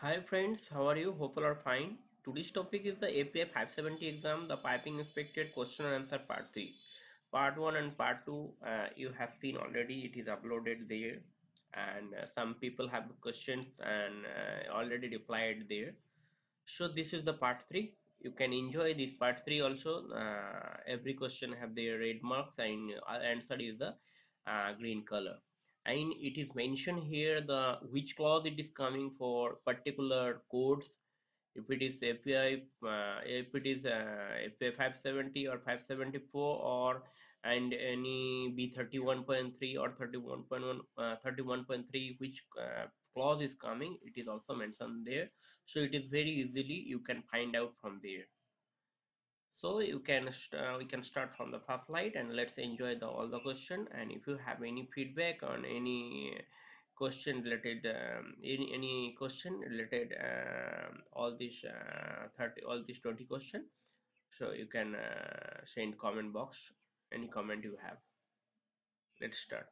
Hi friends, how are you? Hope all are fine. Today's topic is the API 570 exam, the piping inspected question and answer part 3. Part 1 and part 2 you have seen already, it is uploaded there, and some people have questions and already replied there. So this is the part 3. You can enjoy this part 3 also. Every question have their red marks and answer is the green color. And it is mentioned here the which clause it is coming for particular codes. If it is API, API 570 or 574, or and any B31.3 or 31.1, 31.3, which clause is coming, it is also mentioned there. So it is very easily you can find out from there. So you can we can start from the first slide and let's enjoy all the question. And if you have any feedback on any question related any question related all these 20 question, so you can send comment box any comment you have. Let's start.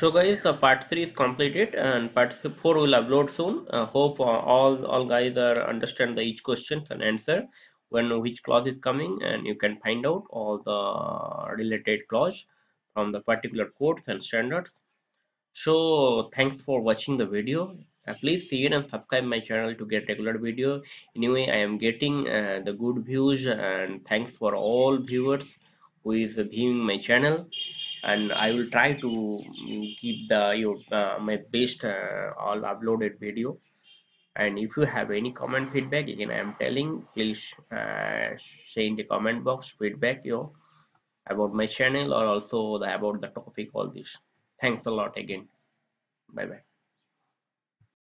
So guys, the part 3 is completed and part 4 will upload soon. Hope all guys are understand each question and answer when which clause is coming, and you can find out all the related clause from the particular codes and standards. So thanks for watching the video. Please share and subscribe my channel to get regular video. Anyway, I am getting the good views, and thanks for all viewers who is viewing my channel. And I will try to keep my best all uploaded video. And if you have any comment feedback, again I am telling, please say in the comment box feedback about my channel or also about the topic, all this. Thanks a lot again. Bye bye.